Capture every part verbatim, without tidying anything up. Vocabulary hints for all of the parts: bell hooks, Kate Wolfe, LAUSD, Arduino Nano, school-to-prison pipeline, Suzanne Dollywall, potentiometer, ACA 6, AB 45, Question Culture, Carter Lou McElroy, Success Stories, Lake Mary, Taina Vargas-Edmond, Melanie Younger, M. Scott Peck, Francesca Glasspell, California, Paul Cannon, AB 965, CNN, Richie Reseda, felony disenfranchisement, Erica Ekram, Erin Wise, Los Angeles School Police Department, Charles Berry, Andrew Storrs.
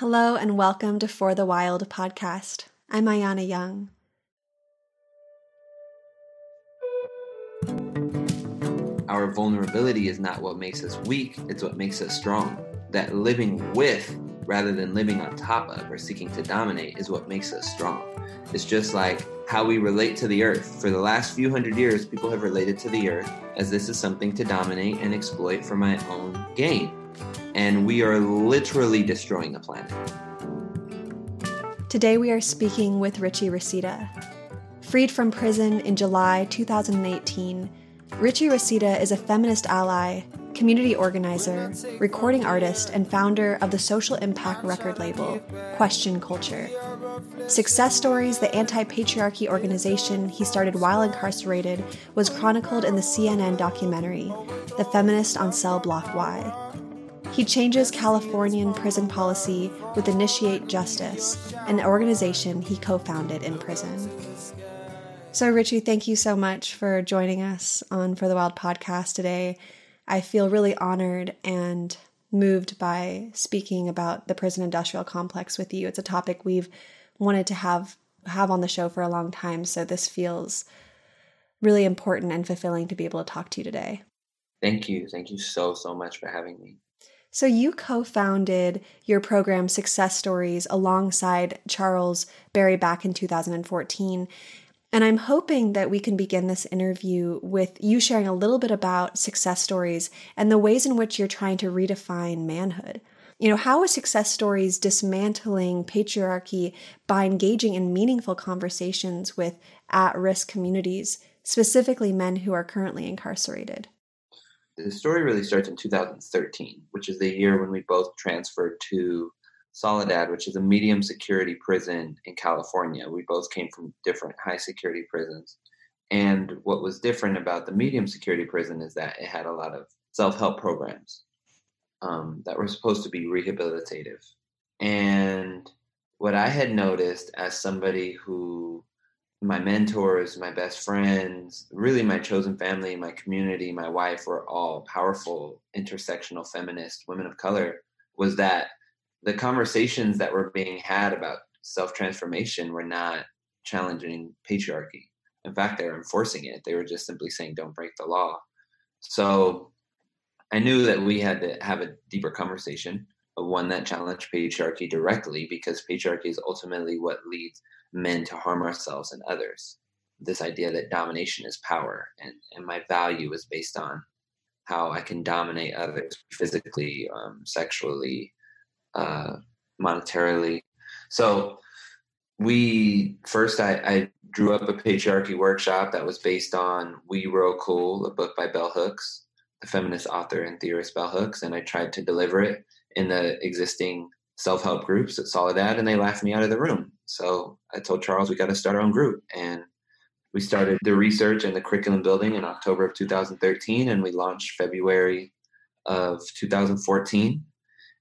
Hello and welcome to For the Wild podcast. I'm Ayana Young. Our vulnerability is not what makes us weak, it's what makes us strong. That living with rather than living on top of or seeking to dominate is what makes us strong. It's just like how we relate to the earth. For the last few hundred years, people have related to the earth as this is something to dominate and exploit for my own gain. And we are literally destroying the planet. Today we are speaking with Richie Reseda. Freed from prison in July two thousand eighteen, Richie Reseda is a feminist ally, community organizer, recording artist, and founder of the social impact record label, Question Culture. Success Stories, the anti-patriarchy organization he started while incarcerated, was chronicled in the C N N documentary, The Feminist on Cell Block Y. He changes Californian prison policy with Initiate Justice, an organization he co-founded in prison. So, Richie, thank you so much for joining us on For the Wild podcast today. I feel really honored and moved by speaking about the prison industrial complex with you. It's a topic we've wanted to have, have on the show for a long time, so this feels really important and fulfilling to be able to talk to you today. Thank you. Thank you so, so much for having me. So you co-founded your program Success Stories alongside Charles Berry back in two thousand fourteen. And I'm hoping that we can begin this interview with you sharing a little bit about Success Stories and the ways in which you're trying to redefine manhood. You know, how is Success Stories dismantling patriarchy by engaging in meaningful conversations with at-risk communities, specifically men who are currently incarcerated? The story really starts in two thousand thirteen, which is the year when we both transferred to Soledad, which is a medium security prison in California. We both came from different high security prisons. And what was different about the medium security prison is that it had a lot of self-help programs um, that were supposed to be rehabilitative. And what I had noticed as somebody who my mentors, my best friends, really my chosen family, my community, my wife were all powerful, intersectional feminist women of color, was that the conversations that were being had about self-transformation were not challenging patriarchy. In fact, they were enforcing it. They were just simply saying, don't break the law. So I knew that we had to have a deeper conversation, one that challenged patriarchy directly, because patriarchy is ultimately what leads men to harm ourselves and others. This idea that domination is power, and, and my value is based on how I can dominate others physically, um, sexually, uh, monetarily. So we first, I, I drew up a patriarchy workshop that was based on We Were Cool, a book by Bell Hooks, the feminist author and theorist Bell Hooks, and I tried to deliver it in the existing self-help groups at Soledad, and they laughed me out of the room. So I told Charles, we got to start our own group. And we started the research and the curriculum building in October of two thousand thirteen, and we launched February of two thousand fourteen.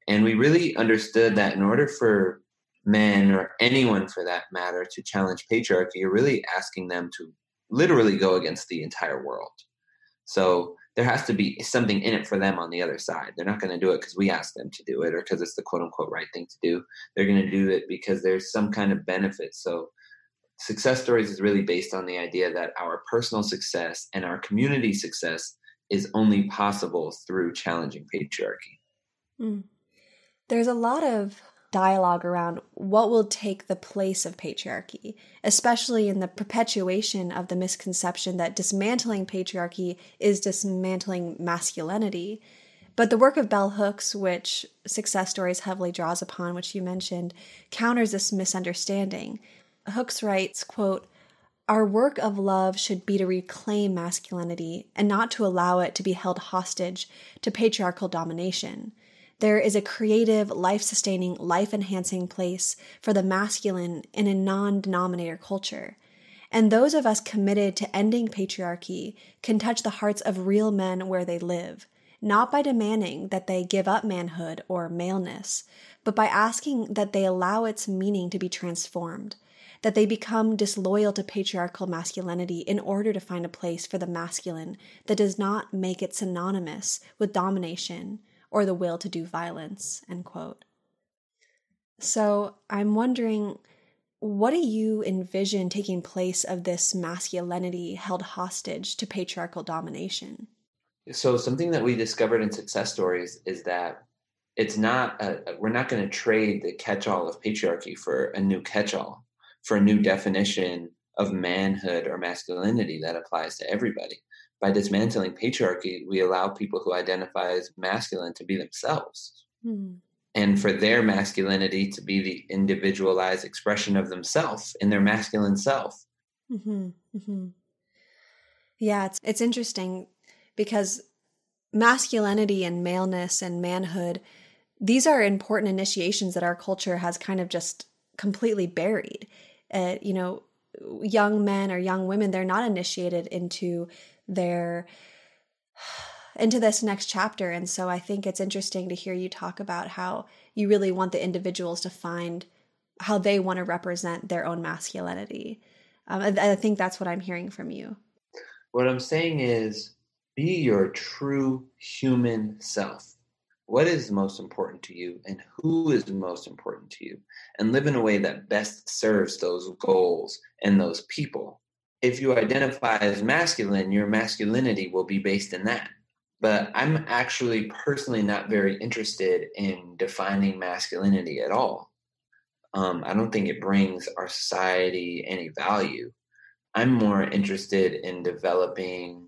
And we really understood that in order for men, or anyone for that matter, to challenge patriarchy, you're really asking them to literally go against the entire world. So there has to be something in it for them on the other side. They're not going to do it because we asked them to do it or because it's the quote unquote right thing to do. They're going to do it because there's some kind of benefit. So Success Stories is really based on the idea that our personal success and our community success is only possible through challenging patriarchy. Mm. There's a lot of dialogue around what will take the place of patriarchy, especially in the perpetuation of the misconception that dismantling patriarchy is dismantling masculinity. But the work of Bell Hooks, which Success Stories heavily draws upon, which you mentioned, counters this misunderstanding. Hooks writes, quote, "Our work of love should be to reclaim masculinity and not to allow it to be held hostage to patriarchal domination. There is a creative, life-sustaining, life-enhancing place for the masculine in a non-denominator culture. And those of us committed to ending patriarchy can touch the hearts of real men where they live, not by demanding that they give up manhood or maleness, but by asking that they allow its meaning to be transformed, that they become disloyal to patriarchal masculinity in order to find a place for the masculine that does not make it synonymous with domination or the will to do violence," end quote. So I'm wondering, what do you envision taking place of this masculinity held hostage to patriarchal domination? So something that we discovered in Success Stories is that it's not, a, we're not going to trade the catch-all of patriarchy for a new catch-all, for a new definition of manhood or masculinity that applies to everybody. By dismantling patriarchy, we allow people who identify as masculine to be themselves. Mm. And for their masculinity to be the individualized expression of themselves in their masculine self. Mm-hmm. Mm-hmm. Yeah, it's it's interesting because masculinity and maleness and manhood, these are important initiations that our culture has kind of just completely buried. Uh, you know, young men or young women, they're not initiated into their... into this next chapter. And so I think it's interesting to hear you talk about how you really want the individuals to find how they want to represent their own masculinity. Um, I, I think that's what I'm hearing from you. What I'm saying is, be your true human self. What is most important to you and who is most important to you? And live in a way that best serves those goals and those people. If you identify as masculine, your masculinity will be based in that. But I'm actually personally not very interested in defining masculinity at all. Um, I don't think it brings our society any value. I'm more interested in developing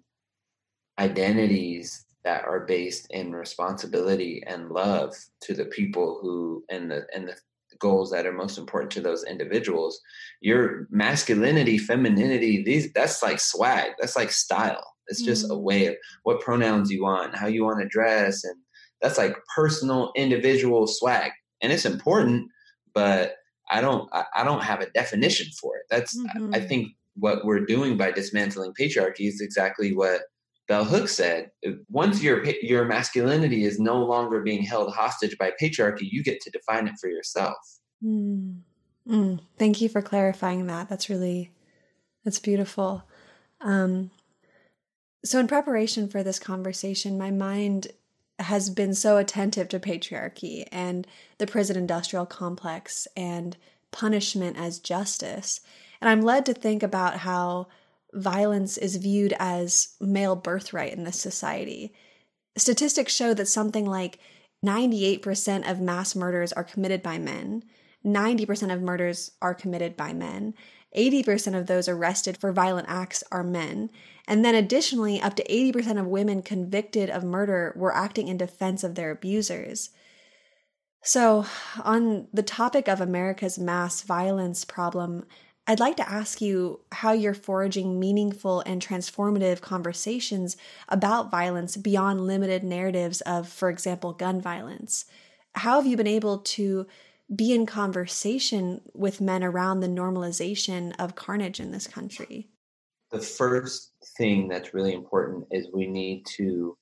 identities that are based in responsibility and love to the people who, and the and the goals that are most important to those individuals. Your masculinity, femininity, these that's like swag. That's like style. It's just a way of what pronouns you want, how you want to dress. And that's like personal, individual swag. And it's important, but I don't, I don't have a definition for it. That's, mm-hmm. I think what we're doing by dismantling patriarchy is exactly what bell hooks said. Once your, your masculinity is no longer being held hostage by patriarchy, you get to define it for yourself. Mm-hmm. Thank you for clarifying that. That's really, that's beautiful. Um, So in preparation for this conversation, my mind has been so attentive to patriarchy and the prison industrial complex and punishment as justice. And I'm led to think about how violence is viewed as male birthright in this society. Statistics show that something like ninety-eight percent of mass murders are committed by men. ninety percent of murders are committed by men. eighty percent of those arrested for violent acts are men. And then additionally, up to eighty percent of women convicted of murder were acting in defense of their abusers. So on the topic of America's mass violence problem, I'd like to ask you how you're forging meaningful and transformative conversations about violence beyond limited narratives of, for example, gun violence. How have you been able to be in conversation with men around the normalization of carnage in this country? The first thing that's really important is we need to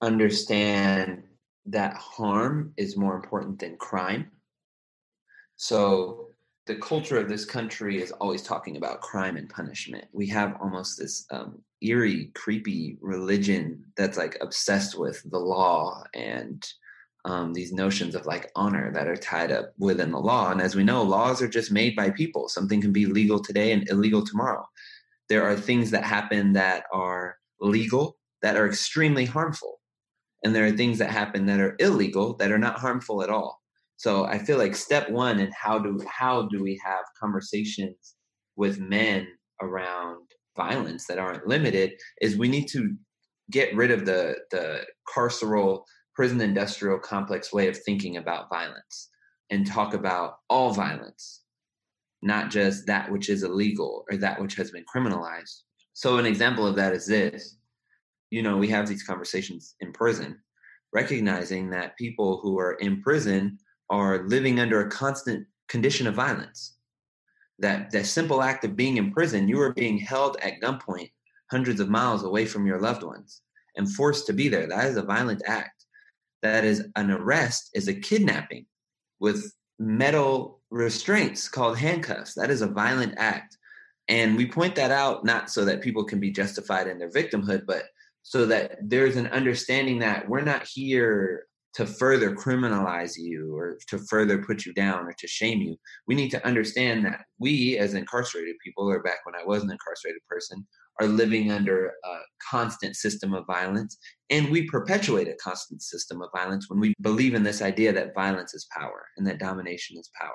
understand that harm is more important than crime. So the culture of this country is always talking about crime and punishment. We have almost this um, eerie, creepy religion that's like obsessed with the law and Um, these notions of like honor that are tied up within the law. And as we know, laws are just made by people. Something can be legal today and illegal tomorrow. There are things that happen that are legal that are extremely harmful. And there are things that happen that are illegal that are not harmful at all. So I feel like step one, and how do, how do we have conversations with men around violence that aren't limited, is we need to get rid of the, the carceral prison industrial complex way of thinking about violence and talk about all violence, not just that which is illegal or that which has been criminalized. So an example of that is this. You know, we have these conversations in prison, recognizing that people who are in prison are living under a constant condition of violence. That that simple act of being in prison, you are being held at gunpoint hundreds of miles away from your loved ones and forced to be there. That is a violent act. That is an arrest, is a kidnapping with metal restraints called handcuffs. That is a violent act. And we point that out not so that people can be justified in their victimhood, but so that there's an understanding that we're not here to further criminalize you or to further put you down or to shame you. We need to understand that we as incarcerated people, or back when I was an incarcerated person, are living under a constant system of violence. And we perpetuate a constant system of violence when we believe in this idea that violence is power and that domination is power.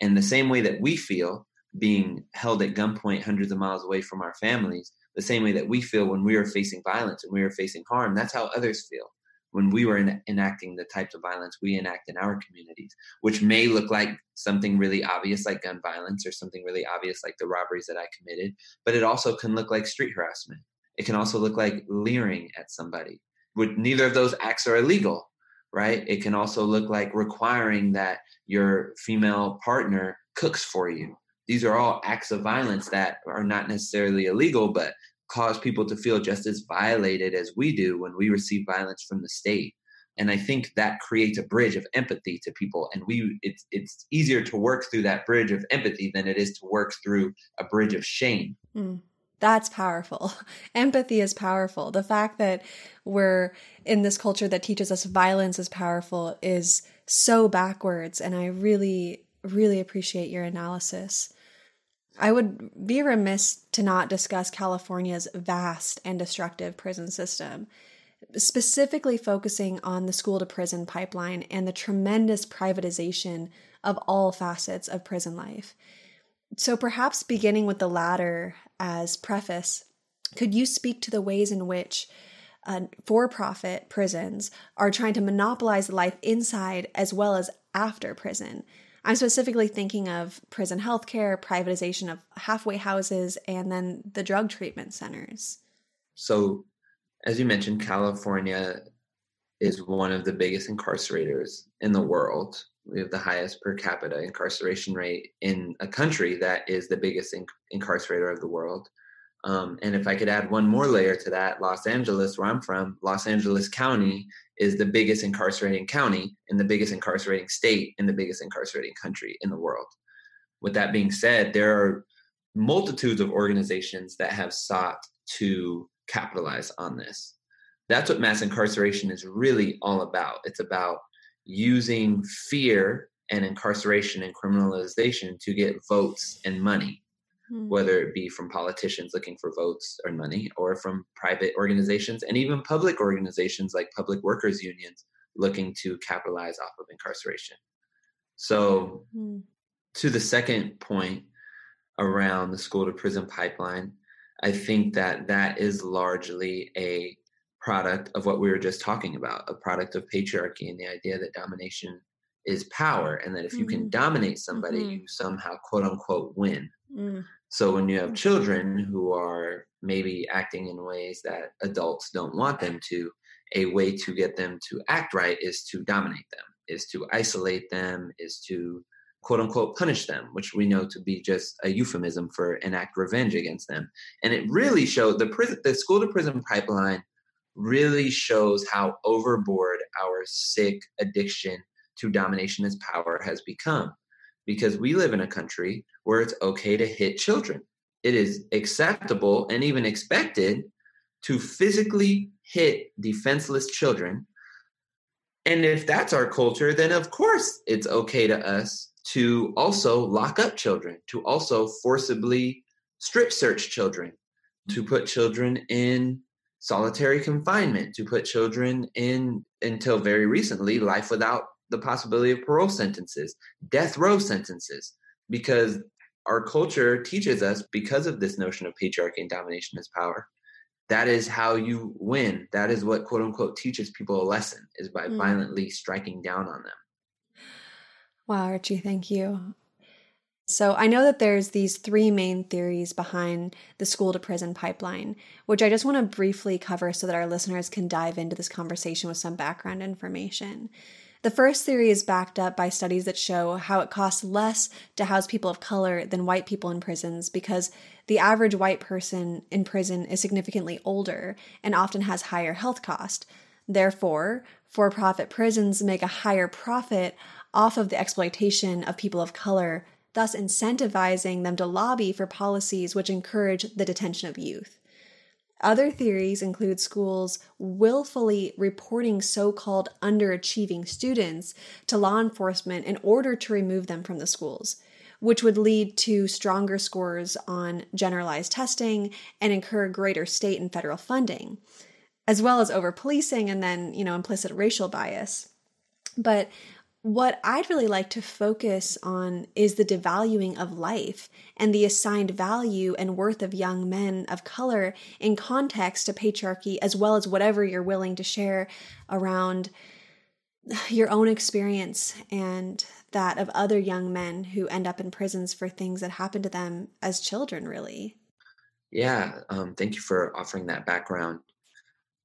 And the same way that we feel being held at gunpoint hundreds of miles away from our families, the same way that we feel when we are facing violence and we are facing harm, that's how others feel when we were en- enacting the types of violence we enact in our communities, which may look like something really obvious like gun violence or something really obvious like the robberies that I committed, but it also can look like street harassment. It can also look like leering at somebody. With neither of those acts are illegal, right? It can also look like requiring that your female partner cooks for you. These are all acts of violence that are not necessarily illegal, but cause people to feel just as violated as we do when we receive violence from the state. And I think that creates a bridge of empathy to people. And we it's it's easier to work through that bridge of empathy than it is to work through a bridge of shame. Mm. That's powerful. Empathy is powerful. The fact that we're in this culture that teaches us violence is powerful is so backwards. And I really, really appreciate your analysis. I would be remiss to not discuss California's vast and destructive prison system, specifically focusing on the school-to-prison pipeline and the tremendous privatization of all facets of prison life. So perhaps beginning with the latter as preface, could you speak to the ways in which uh, for-profit prisons are trying to monopolize life inside as well as after prison? I'm specifically thinking of prison healthcare, privatization of halfway houses, and then the drug treatment centers. So, as you mentioned, California is one of the biggest incarcerators in the world. We have the highest per capita incarceration rate in a country that is the biggest inc- incarcerator of the world. Um, and if I could add one more layer to that, Los Angeles, where I'm from, Los Angeles County is the biggest incarcerating county and the biggest incarcerating state and the biggest incarcerating country in the world. With that being said, there are multitudes of organizations that have sought to capitalize on this. That's what mass incarceration is really all about. It's about using fear and incarceration and criminalization to get votes and money, whether it be from politicians looking for votes or money or from private organizations and even public organizations like public workers unions looking to capitalize off of incarceration. So mm-hmm. to the second point around the school to prison pipeline, I think that that is largely a product of what we were just talking about, a product of patriarchy and the idea that domination is power and that if mm-hmm. you can dominate somebody, mm-hmm. you somehow quote unquote win. Mm. So when you have children who are maybe acting in ways that adults don't want them to, a way to get them to act right is to dominate them, is to isolate them, is to quote unquote punish them, which we know to be just a euphemism for enact revenge against them. And it really showed the prison, the school to prison pipeline really shows how overboard our sick addiction to domination as power has become. Because we live in a country where it's okay to hit children. It is acceptable and even expected to physically hit defenseless children. And if that's our culture, then of course it's okay to us to also lock up children, to also forcibly strip search children, to put children in solitary confinement, to put children in, until very recently, life without the possibility of parole sentences, death row sentences, because our culture teaches us, because of this notion of patriarchy and domination as power, that is how you win. That is what quote unquote teaches people a lesson, is by mm. violently striking down on them. Wow, Richie, thank you. So I know that there's these three main theories behind the school to prison pipeline, which I just want to briefly cover so that our listeners can dive into this conversation with some background information. The first theory is backed up by studies that show how it costs less to house people of color than white people in prisons because the average white person in prison is significantly older and often has higher health costs. Therefore, for-profit prisons make a higher profit off of the exploitation of people of color, thus incentivizing them to lobby for policies which encourage the detention of youth. Other theories include schools willfully reporting so-called underachieving students to law enforcement in order to remove them from the schools, which would lead to stronger scores on generalized testing and incur greater state and federal funding, as well as over-policing and then, you know, implicit racial bias. But what I'd really like to focus on is the devaluing of life and the assigned value and worth of young men of color in context to patriarchy, as well as whatever you're willing to share around your own experience and that of other young men who end up in prisons for things that happened to them as children, really. Yeah, um, thank you for offering that background.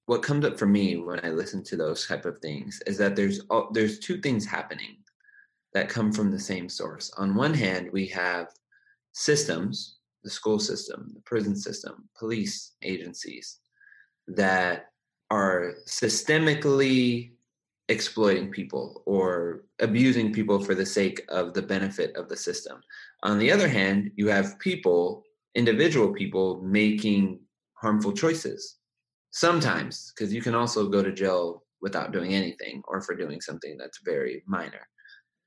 What comes up for me when I listen to those type of things is that there's there's two things happening that come from the same source. On one hand, we have systems, the school system, the prison system, police agencies that are systemically exploiting people or abusing people for the sake of the benefit of the system. On the other hand, you have people, individual people, making harmful choices. Sometimes, because you can also go to jail without doing anything or for doing something that's very minor.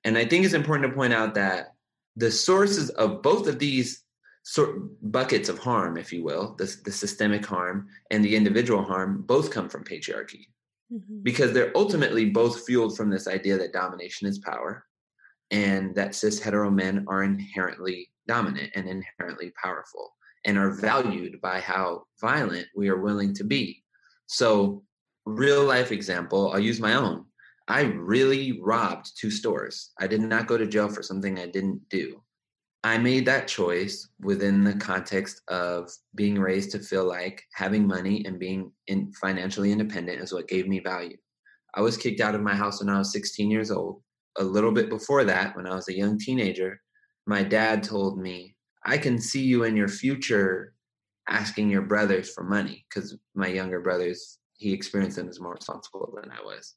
And I think it's important to point out that the sources of both of these sort buckets of harm, if you will, the, the systemic harm and the individual harm, both come from patriarchy, mm-hmm. because they're ultimately both fueled from this idea that domination is power and that cis hetero men are inherently dominant and inherently powerful, and are valued by how violent we are willing to be. So real life example, I'll use my own. I really robbed two stores. I did not go to jail for something I didn't do. I made that choice within the context of being raised to feel like having money and being in financially independent is what gave me value. I was kicked out of my house when I was sixteen years old. A little bit before that, when I was a young teenager, my dad told me, I can see you in your future asking your brothers for money, because my younger brothers, he experienced them as more responsible than I was.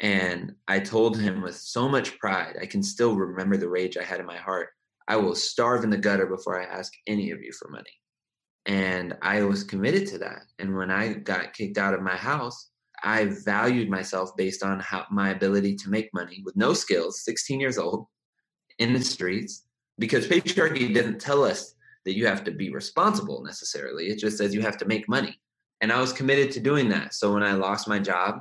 And I told him with so much pride, I can still remember the rage I had in my heart. I will starve in the gutter before I ask any of you for money. And I was committed to that. And when I got kicked out of my house, I valued myself based on how, my ability to make money with no skills, sixteen years old, in the streets. Because patriarchy doesn't tell us that you have to be responsible necessarily. It just says you have to make money. And I was committed to doing that. So when I lost my job,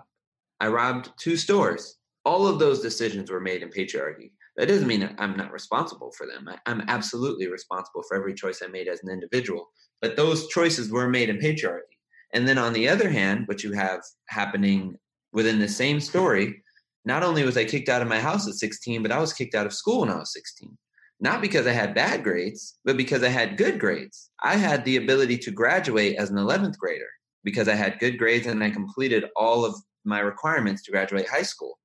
I robbed two stores. All of those decisions were made in patriarchy. That doesn't mean I'm not responsible for them. I, I'm absolutely responsible for every choice I made as an individual. But those choices were made in patriarchy. And then on the other hand, what you have happening within the same story, not only was I kicked out of my house at sixteen, but I was kicked out of school when I was sixteen. Not because I had bad grades, but because I had good grades. I had the ability to graduate as an eleventh grader because I had good grades and I completed all of my requirements to graduate high school.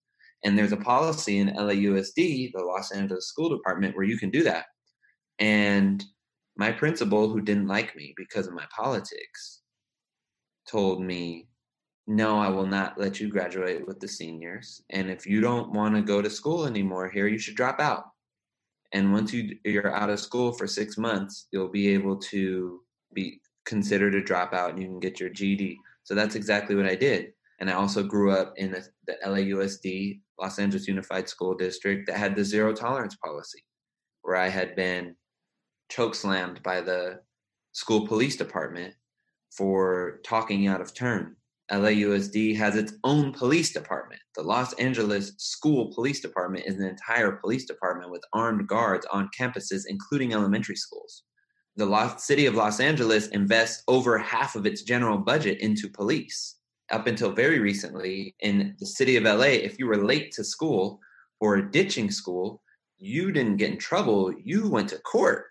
And there's a policy in L A U S D, the Los Angeles School Department, where you can do that. And my principal, who didn't like me because of my politics, told me, no, I will not let you graduate with the seniors. And if you don't want to go to school anymore here, you should drop out. And once you, you're out of school for six months, you'll be able to be considered a dropout and you can get your G E D. So that's exactly what I did. And I also grew up in a, the L A U S D, Los Angeles Unified School District, that had the zero tolerance policy, where I had been chokeslammed by the school police department for talking out of turn. L A U S D has its own police department. The Los Angeles School Police Department is an entire police department with armed guards on campuses, including elementary schools. The Los, city of Los Angeles invests over half of its general budget into police. Up until very recently, in the city of L A, if you were late to school or ditching school, you didn't get in trouble. You went to court.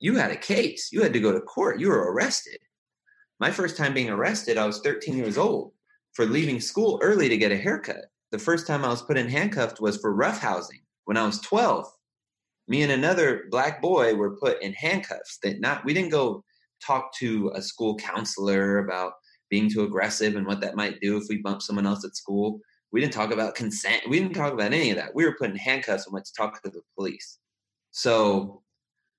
You had a case. You had to go to court. You were arrested. My first time being arrested, I was thirteen years old for leaving school early to get a haircut. The first time I was put in handcuffs was for roughhousing when I was twelve. Me and another black boy were put in handcuffs. That not we didn't go talk to a school counselor about being too aggressive and what that might do if we bump someone else at school. We didn't talk about consent. We didn't talk about any of that. We were put in handcuffs and went to talk to the police. So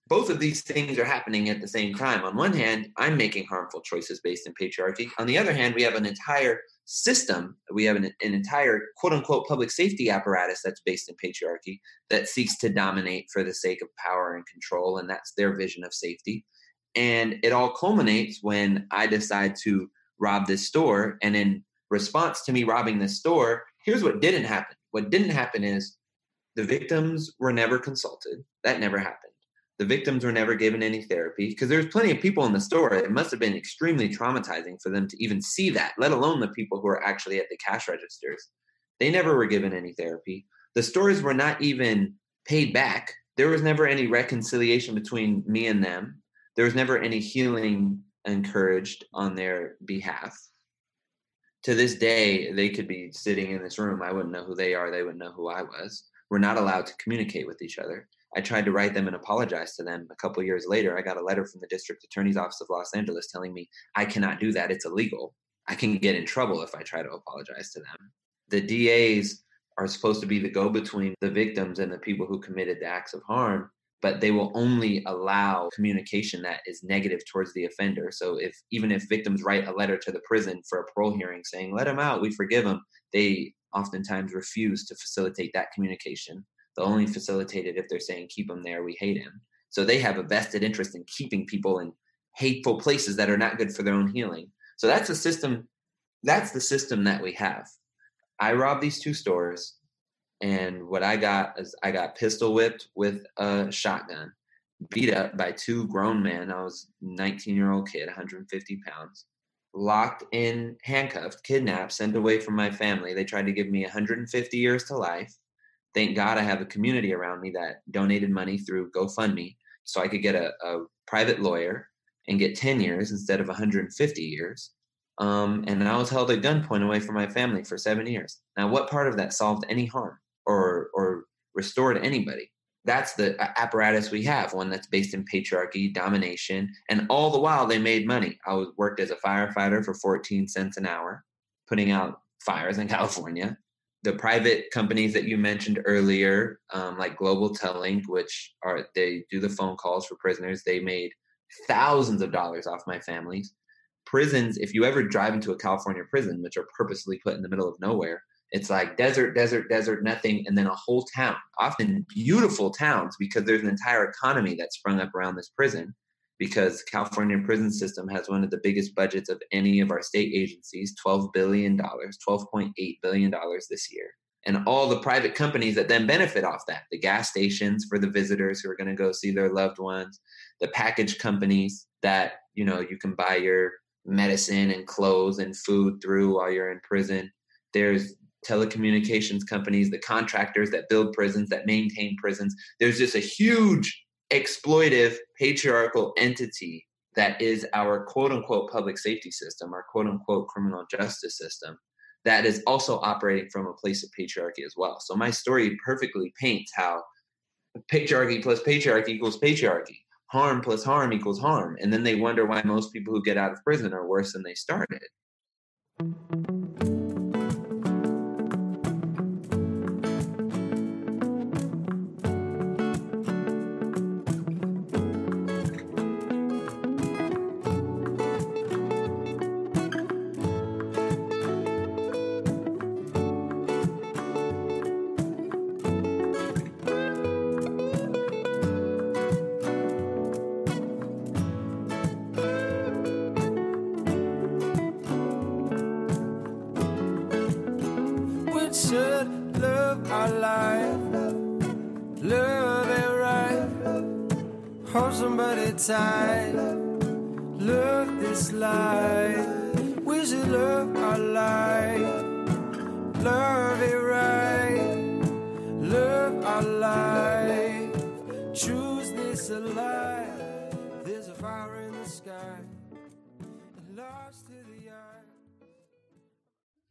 both of these things are happening at the same time. On one hand, I'm making harmful choices based in patriarchy. On the other hand, we have an entire system, we have an, an entire quote-unquote public safety apparatus that's based in patriarchy that seeks to dominate for the sake of power and control, and that's their vision of safety. And it all culminates when I decide to rob this store, and in response to me robbing this store, here's what didn't happen. What didn't happen is the victims were never consulted. That never happened. The victims were never given any therapy because there's plenty of people in the store. It must have been extremely traumatizing for them to even see that, let alone the people who are actually at the cash registers. They never were given any therapy. The stores were not even paid back. There was never any reconciliation between me and them. There was never any healing encouraged on their behalf. To this day, they could be sitting in this room. I wouldn't know who they are. They wouldn't know who I was. We're not allowed to communicate with each other. I tried to write them and apologize to them. A couple years later, I got a letter from the District Attorney's Office of Los Angeles telling me I cannot do that. It's illegal. I can get in trouble if I try to apologize to them. The D As are supposed to be the go-between the victims and the people who committed the acts of harm, but they will only allow communication that is negative towards the offender. So if even if victims write a letter to the prison for a parole hearing saying, let him out, we forgive him, they oftentimes refuse to facilitate that communication. They'll only facilitate it if they're saying, keep him there, we hate him. So they have a vested interest in keeping people in hateful places that are not good for their own healing. So that's the system, that's the system that we have. I robbed these two stores, and what I got is I got pistol whipped with a shotgun, beat up by two grown men. I was a nineteen-year-old kid, one hundred fifty pounds, locked in, handcuffed, kidnapped, sent away from my family. They tried to give me one hundred fifty years to life. Thank God I have a community around me that donated money through GoFundMe so I could get a, a private lawyer and get ten years instead of one hundred fifty years. Um, and I was held at gunpoint away from my family for seven years. Now, what part of that solved any harm or or restored anybody? That's the apparatus we have, one that's based in patriarchy, domination, and all the while they made money. I was worked as a firefighter for fourteen cents an hour, putting out fires in California. The private companies that you mentioned earlier, um, like Global Telling, which are they do the phone calls for prisoners, they made thousands of dollars off my families. Prisons, if you ever drive into a California prison, which are purposely put in the middle of nowhere, it's like desert, desert, desert, nothing, and then a whole town, often beautiful towns, because there's an entire economy that sprung up around this prison, because California prison system has one of the biggest budgets of any of our state agencies, twelve billion dollars, twelve point eight billion dollars this year. And all the private companies that then benefit off that, the gas stations for the visitors who are going to go see their loved ones, the package companies that, you know, you can buy your medicine and clothes and food through while you're in prison. There's telecommunications companies, the contractors that build prisons, that maintain prisons. There's just a huge exploitive patriarchal entity that is our quote unquote public safety system, our quote unquote criminal justice system that is also operating from a place of patriarchy as well. So my story perfectly paints how patriarchy plus patriarchy equals patriarchy. Harm plus harm equals harm. And then they wonder why most people who get out of prison are worse than they started.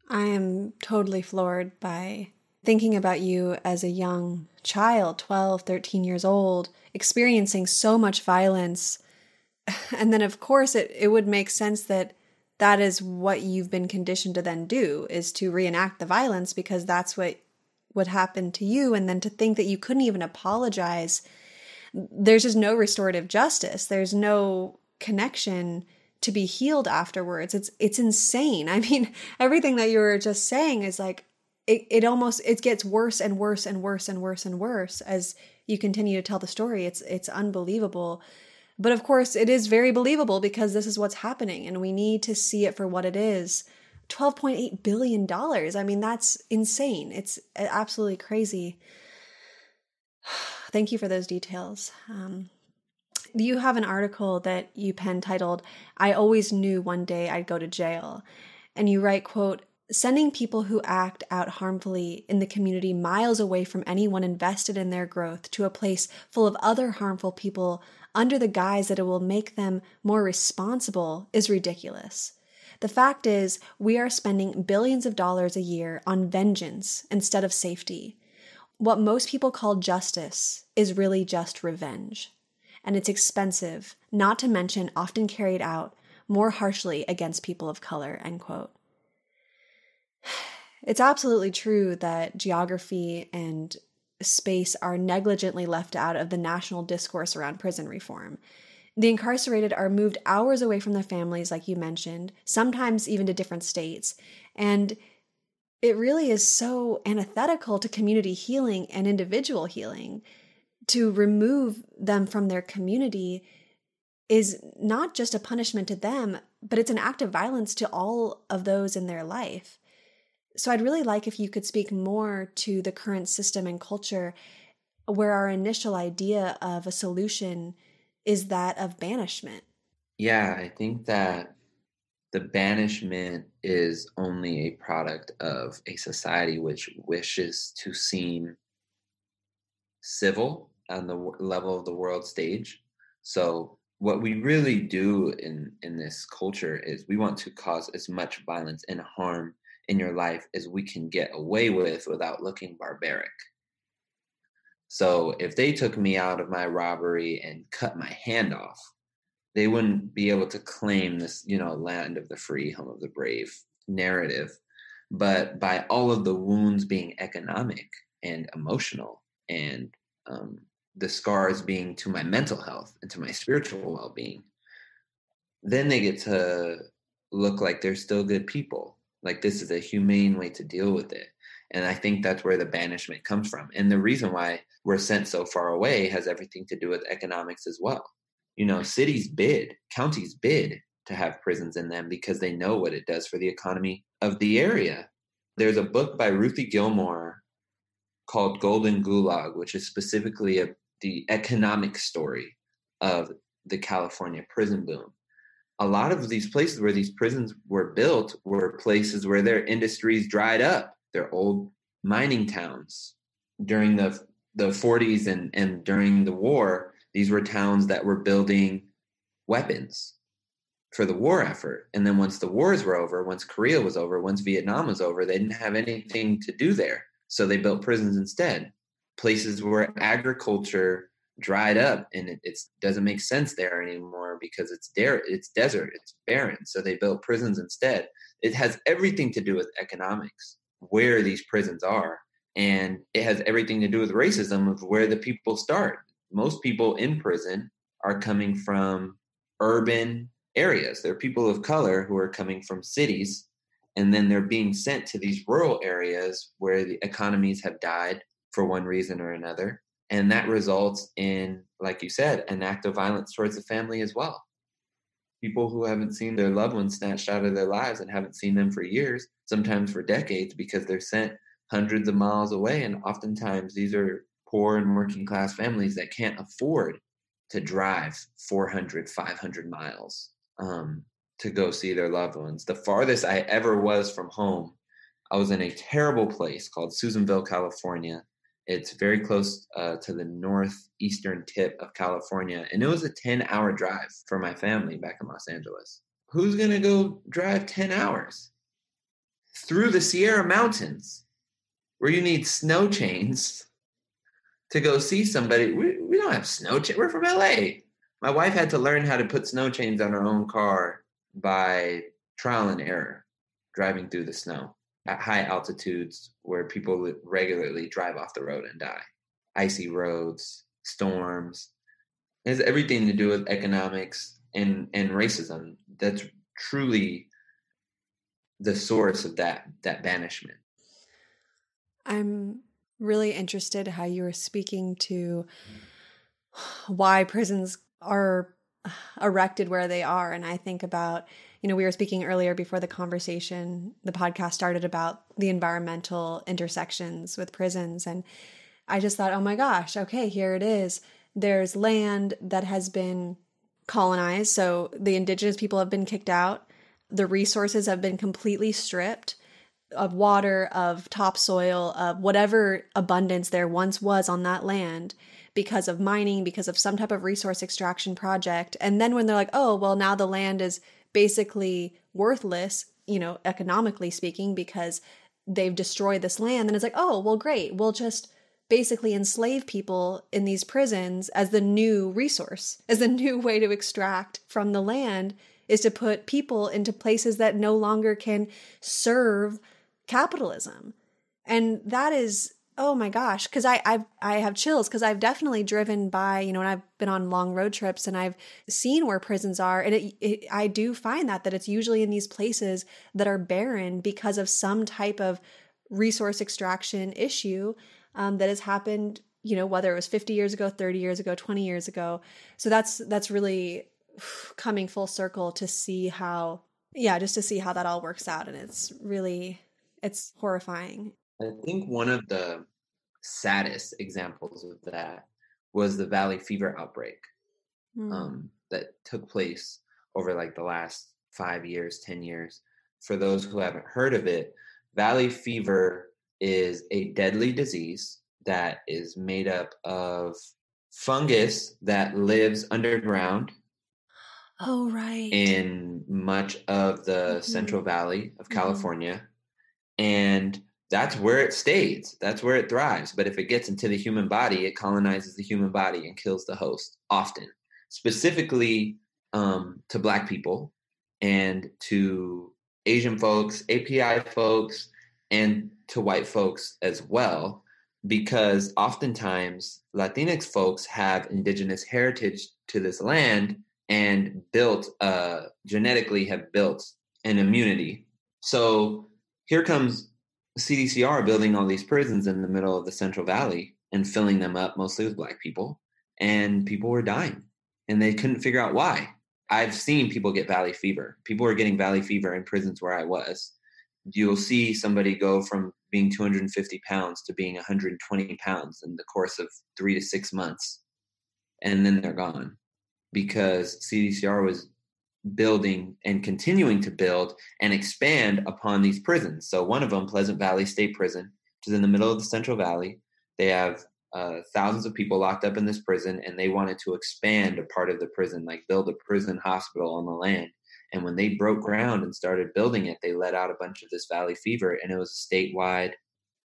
I am totally floored by thinking about you as a young child, twelve, thirteen years old, experiencing so much violence. And then, of course, it, it would make sense that that is what you've been conditioned to then do, is to reenact the violence, because that's what would happen to you. And then to think that you couldn't even apologize, there's just no restorative justice. There's no connection to be healed afterwards. It's it's insane. I mean, everything that you were just saying is like, it, it almost, it gets worse and worse and worse and worse and worse as you continue to tell the story. It's it's unbelievable. But of course, it is very believable because this is what's happening and we need to see it for what it is. twelve point eight billion dollars. I mean, that's insane. It's absolutely crazy. Thank you for those details. Um, you have an article that you penned titled, "I Always Knew One Day I'd Go to Jail." And you write, quote, "Sending people who act out harmfully in the community miles away from anyone invested in their growth to a place full of other harmful people under the guise that it will make them more responsible is ridiculous. The fact is, we are spending billions of dollars a year on vengeance instead of safety. What most people call justice is really just revenge. And it's expensive, not to mention often carried out more harshly against people of color," end quote. It's absolutely true that geography and space are negligently left out of the national discourse around prison reform. The incarcerated are moved hours away from their families, like you mentioned, sometimes even to different states. And it really is so antithetical to community healing and individual healing. To remove them from their community is not just a punishment to them, but it's an act of violence to all of those in their life. So I'd really like if you could speak more to the current system and culture where our initial idea of a solution is that of banishment. Yeah, I think that the banishment is only a product of a society which wishes to seem civil on the level of the world stage. So what we really do in, in this culture is we want to cause as much violence and harm in your life as we can get away with without looking barbaric. So if they took me out of my robbery and cut my hand off, they wouldn't be able to claim this, you know, land of the free, home of the brave narrative. But by all of the wounds being economic and emotional and um, the scars being to my mental health and to my spiritual well-being, then they get to look like they're still good people. Like this is a humane way to deal with it. And I think that's where the banishment comes from. And the reason why we're sent so far away has everything to do with economics as well. You know, cities bid, counties bid to have prisons in them because they know what it does for the economy of the area. There's a book by Ruthie Gilmore called Golden Gulag, which is specifically a, the economic story of the California prison boom. A lot of these places where these prisons were built were places where their industries dried up. They're old mining towns. During the the forties and, and during the war, these were towns that were building weapons for the war effort. And then once the wars were over, once Korea was over, once Vietnam was over, they didn't have anything to do there. So they built prisons instead. Places where agriculture dried up and it it's, doesn't make sense there anymore because it's there, it's desert, it's barren. So they built prisons instead. It has everything to do with economics, where these prisons are, and it has everything to do with racism of where the people start. Most people in prison are coming from urban areas. They're people of color who are coming from cities, and then they're being sent to these rural areas where the economies have died for one reason or another. And that results in, like you said, an act of violence towards the family as well. People who haven't seen their loved ones snatched out of their lives and haven't seen them for years, sometimes for decades, because they're sent hundreds of miles away. And oftentimes these are poor and working class families that can't afford to drive four hundred, five hundred miles um, to go see their loved ones. The farthest I ever was from home, I was in a terrible place called Susanville, California. It's very close uh, to the northeastern tip of California. And it was a ten hour drive for my family back in Los Angeles. Who's going to go drive ten hours through the Sierra Mountains where you need snow chains to go see somebody? We, we don't have snow chains. We're from L A. My wife had to learn how to put snow chains on her own car by trial and error, driving through the snow at high altitudes where people regularly drive off the road and die. Icy roads, storms, It has everything to do with economics and, and racism. That's truly the source of that, that banishment. I'm really interested how you were speaking to why prisons are erected where they are. And I think about, you know, we were speaking earlier before the conversation, the podcast started, about the environmental intersections with prisons. And I just thought, oh my gosh, okay, here it is. There's land that has been colonized. So the indigenous people have been kicked out. The resources have been completely stripped of water, of topsoil, of whatever abundance there once was on that land, because of mining, because of some type of resource extraction project. And then when they're like, oh, well, now the land is basically worthless, you know, economically speaking, because they've destroyed this land. And it's like, oh, well, great. We'll just basically enslave people in these prisons as the new resource, as the new way to extract from the land, is to put people into places that no longer can serve capitalism. And that is, oh my gosh, because I I've, I have chills, because I've definitely driven by, you know, and I've been on long road trips and I've seen where prisons are. And it, it, I do find that, that it's usually in these places that are barren because of some type of resource extraction issue um, that has happened, you know, whether it was fifty years ago, thirty years ago, twenty years ago. So that's, that's really coming full circle to see how, yeah, just to see how that all works out. And it's really, it's horrifying. I think one of the saddest examples of that was the Valley Fever outbreak mm. um, that took place over like the last five years, ten years. For those who haven't heard of it, Valley Fever is a deadly disease that is made up of fungus that lives underground. Oh, right. In much of the mm-hmm. Central Valley of California. Mm-hmm. And that's where it stays. That's where it thrives. But if it gets into the human body, it colonizes the human body and kills the host often, specifically um, to Black people and to Asian folks, A P I folks, and to white folks as well, because oftentimes Latinx folks have indigenous heritage to this land and built, uh, genetically have built an immunity. So here comes C D C R building all these prisons in the middle of the Central Valley and filling them up mostly with Black people, and people were dying and they couldn't figure out why. I've seen people get Valley Fever. People are getting Valley Fever in prisons where I was. You'll see somebody go from being two hundred fifty pounds to being one hundred twenty pounds in the course of three to six months. And then they're gone, because C D C R was building and continuing to build and expand upon these prisons. So one of them, Pleasant Valley State Prison, which is in the middle of the Central Valley, they have uh, thousands of people locked up in this prison, and they wanted to expand a part of the prison, like build a prison hospital on the land. And when they broke ground and started building it, they let out a bunch of this Valley Fever, and it was a statewide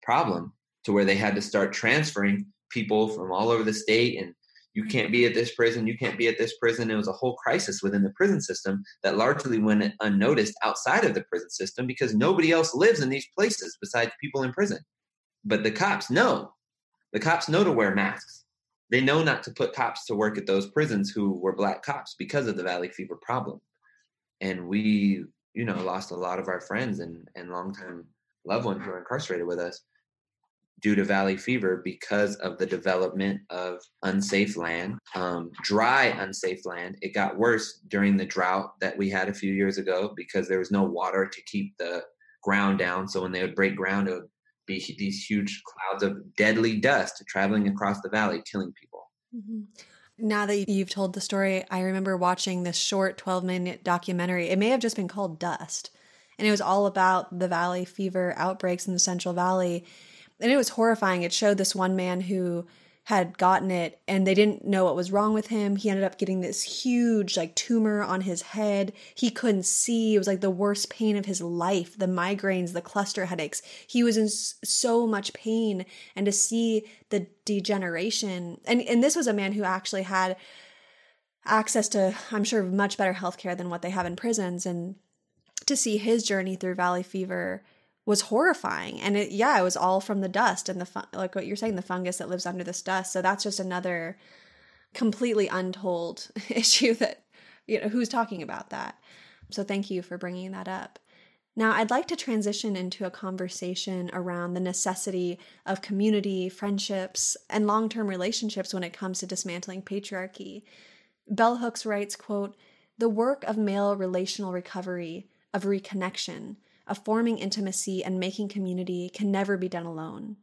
problem, to where they had to start transferring people from all over the state, and you can't be at this prison, you can't be at this prison. It was a whole crisis within the prison system that largely went unnoticed outside of the prison system, because nobody else lives in these places besides people in prison. But the cops know. The cops know to wear masks. They know not to put cops to work at those prisons who were Black cops because of the Valley Fever problem. And we, you know, lost a lot of our friends and, and longtime loved ones who were incarcerated with us due to Valley Fever, because of the development of unsafe land, um, dry, unsafe land. It got worse during the drought that we had a few years ago, because there was no water to keep the ground down. So when they would break ground, it would be these huge clouds of deadly dust traveling across the valley, killing people. Mm-hmm. Now that you've told the story, I remember watching this short twelve minute documentary. It may have just been called Dust. And it was all about the Valley Fever outbreaks in the Central Valley. And it was horrifying. It showed this one man who had gotten it and they didn't know what was wrong with him. He ended up getting this huge like tumor on his head. He couldn't see. It was like the worst pain of his life, the migraines, the cluster headaches. He was in so much pain, and to see the degeneration. And, and this was a man who actually had access to, I'm sure, much better healthcare than what they have in prisons. And to see his journey through Valley Fever was horrifying. And it, yeah, it was all from the dust and the, fun, like what you're saying, the fungus that lives under this dust. So that's just another completely untold issue that, you know, who's talking about that? So thank you for bringing that up. Now, I'd like to transition into a conversation around the necessity of community, friendships, and long-term relationships when it comes to dismantling patriarchy. Bell Hooks writes, quote, "The work of male relational recovery, of reconnection, of forming intimacy and making community can never be done alone.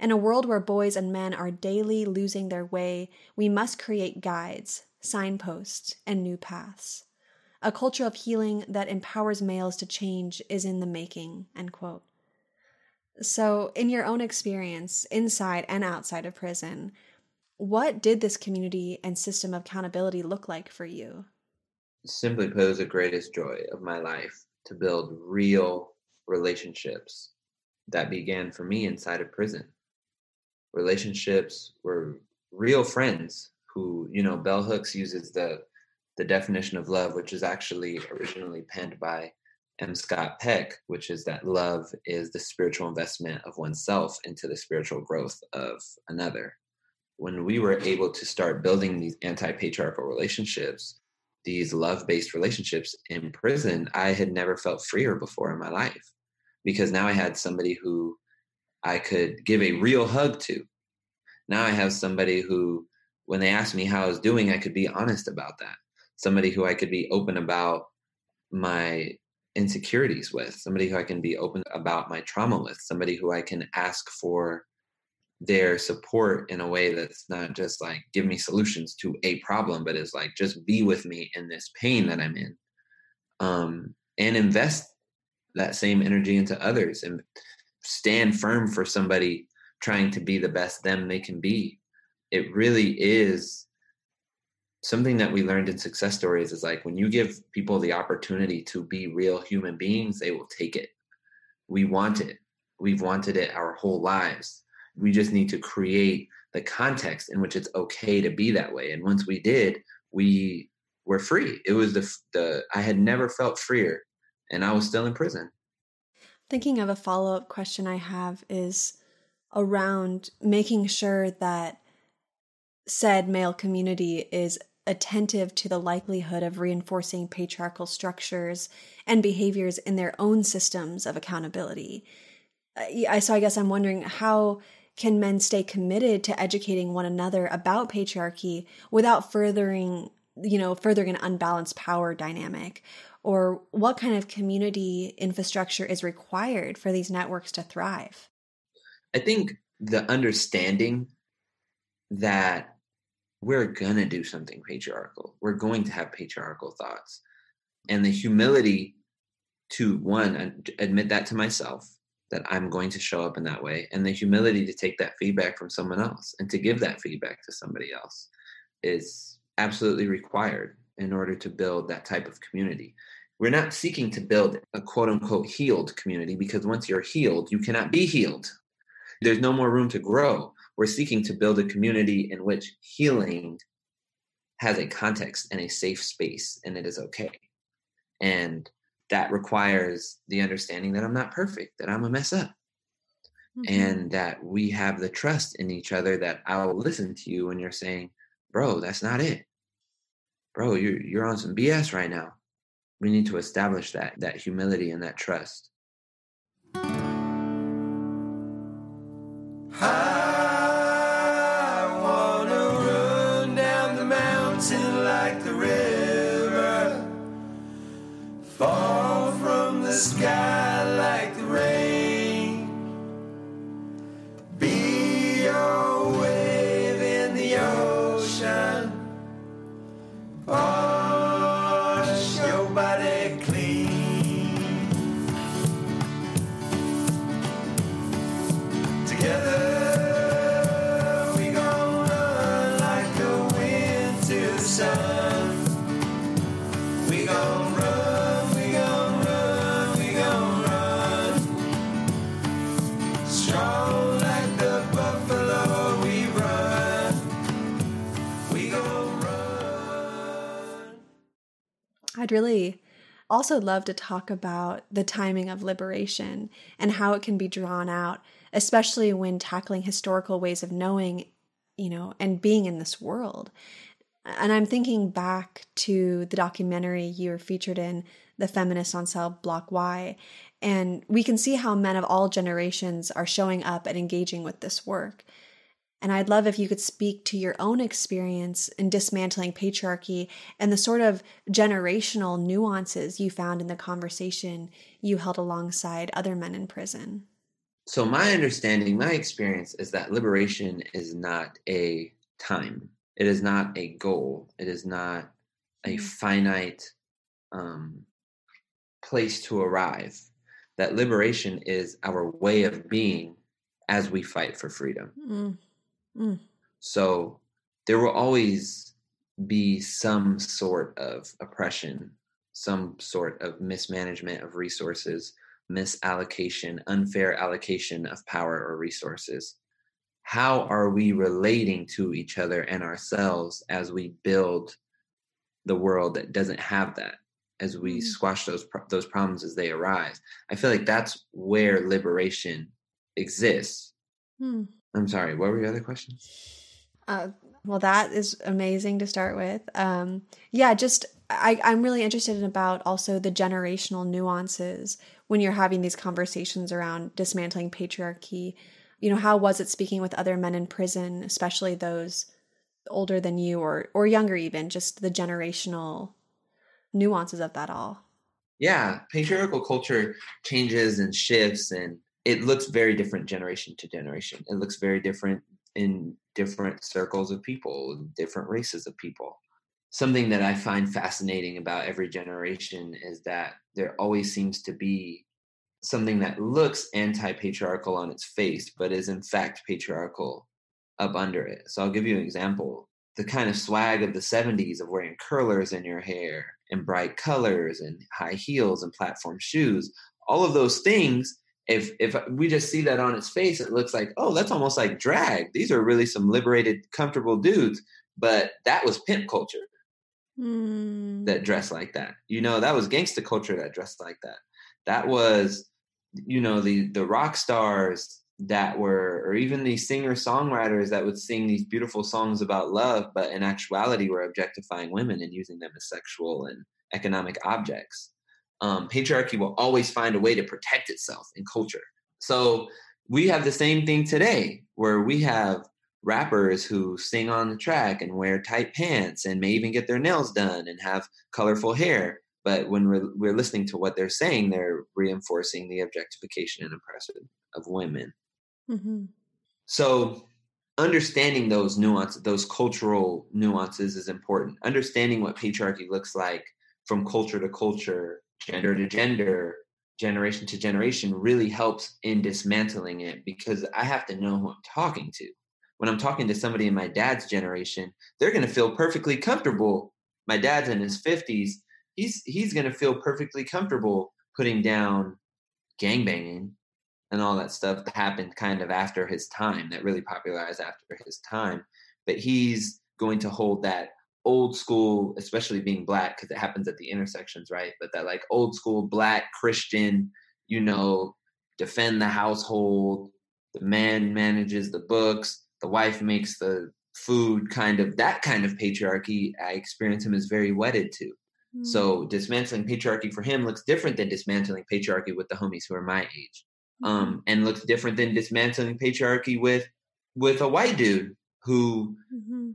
In a world where boys and men are daily losing their way, we must create guides, signposts, and new paths. A culture of healing that empowers males to change is in the making," end quote. So in your own experience, inside and outside of prison, what did this community and system of accountability look like for you? Simply put, it was the greatest joy of my life to build real relationships that began for me inside of prison. Relationships were real friends who, you know, Bell Hooks uses the the definition of love, which is actually originally penned by M. Scott Peck, which is that love is the spiritual investment of oneself into the spiritual growth of another. When we were able to start building these anti-patriarchal relationships, these love-based relationships in prison, I had never felt freer before in my life, because now I had somebody who I could give a real hug to. Now I have somebody who, when they asked me how I was doing, I could be honest about that. Somebody who I could be open about my insecurities with, somebody who I can be open about my trauma with, somebody who I can ask for their support in a way that's not just like, give me solutions to a problem, but it's like, just be with me in this pain that I'm in, um, and invest that same energy into others and stand firm for somebody trying to be the best them they can be. It really is something that we learned in Success Stories is like, when you give people the opportunity to be real human beings, they will take it. We want it. We've wanted it our whole lives. We just need to create the context in which it's okay to be that way. And once we did, we were free. It was the, the I had never felt freer, and I was still in prison. Thinking of a follow-up question I have is around making sure that said male community is attentive to the likelihood of reinforcing patriarchal structures and behaviors in their own systems of accountability. I, so I guess I'm wondering, how can men stay committed to educating one another about patriarchy without furthering, you know, furthering an unbalanced power dynamic? Or what kind of community infrastructure is required for these networks to thrive? I think the understanding that we're going to do something patriarchal. We're going to have patriarchal thoughts. And the humility to, one, admit that to myself, that I'm going to show up in that way, and the humility to take that feedback from someone else and to give that feedback to somebody else is absolutely required in order to build that type of community. We're not seeking to build a quote unquote healed community, because once you're healed, you cannot be healed. There's no more room to grow. We're seeking to build a community in which healing has a context and a safe space, and it is okay. And that requires the understanding that I'm not perfect, that I'm a mess up, mm-hmm. and that we have the trust in each other that I'll listen to you when you're saying, bro, that's not it. Bro, you're, you're on some B S right now. We need to establish that, that humility and that trust. Hi. Sky like the rain, be your wave in the ocean, wash your body clean. Together we gon' run like the wind to the sun. We gon' I'd really also love to talk about the timing of liberation and how it can be drawn out, especially when tackling historical ways of knowing you know, and being in this world. And I'm thinking back to the documentary you were featured in, The Feminist on Cell Block Y, and we can see how men of all generations are showing up and engaging with this work. And I'd love if you could speak to your own experience in dismantling patriarchy and the sort of generational nuances you found in the conversation you held alongside other men in prison. So my understanding, my experience is that liberation is not a time. It is not a goal. It is not a finite um, place to arrive. That liberation is our way of being as we fight for freedom. Mm. Mm. So there will always be some sort of oppression, some sort of mismanagement of resources, misallocation, unfair allocation of power or resources. How are we relating to each other and ourselves as we build the world that doesn't have that, as we squash those those problems as they arise? I feel like that's where liberation exists. Hmm. I'm sorry, what were your other questions? Uh, well, that is amazing to start with. Um, yeah, just I, I'm really interested in about also the generational nuances when you're having these conversations around dismantling patriarchy. You know, how was it speaking with other men in prison, especially those older than you or or younger even, just the generational nuances of that all? Yeah, patriarchal culture changes and shifts, and it looks very different generation to generation. It looks very different in different circles of people, different races of people. Something that I find fascinating about every generation is that there always seems to be something that looks anti-patriarchal on its face, but is in fact patriarchal up under it. So I'll give you an example. The kind of swag of the seventies of wearing curlers in your hair and bright colors and high heels and platform shoes, all of those things, if if we just see that on its face, it looks like, oh, that's almost like drag. These are really some liberated, comfortable dudes. But that was pimp culture mm. that dressed like that. You know, that was gangsta culture that dressed like that. That was, you know, the, the rock stars that were, or even these singer-songwriters that would sing these beautiful songs about love, but in actuality were objectifying women and using them as sexual and economic objects. Um, patriarchy will always find a way to protect itself in culture. So we have the same thing today, where we have rappers who sing on the track and wear tight pants and may even get their nails done and have colorful hair. But when we're, we're listening to what they're saying, they're reinforcing the objectification and oppression of women. Mm-hmm. So understanding those nuances, those cultural nuances, is important. Understanding what patriarchy looks like from culture to culture, gender to gender, generation to generation really helps in dismantling it, because I have to know who I'm talking to. When I'm talking to somebody in my dad's generation, they're going to feel perfectly comfortable. My dad's in his fifties. He's he's going to feel perfectly comfortable putting down gangbanging and all that stuff that happened kind of after his time, that really popularized after his time. But he's going to hold that old school, especially being Black, because it happens at the intersections, right? But that like old school Black Christian, you know, defend the household, the man manages the books, the wife makes the food, kind of that kind of patriarchy I experience him as very wedded to. So dismantling patriarchy for him looks different than dismantling patriarchy with the homies who are my age, um, and looks different than dismantling patriarchy with with a white dude who mm-hmm.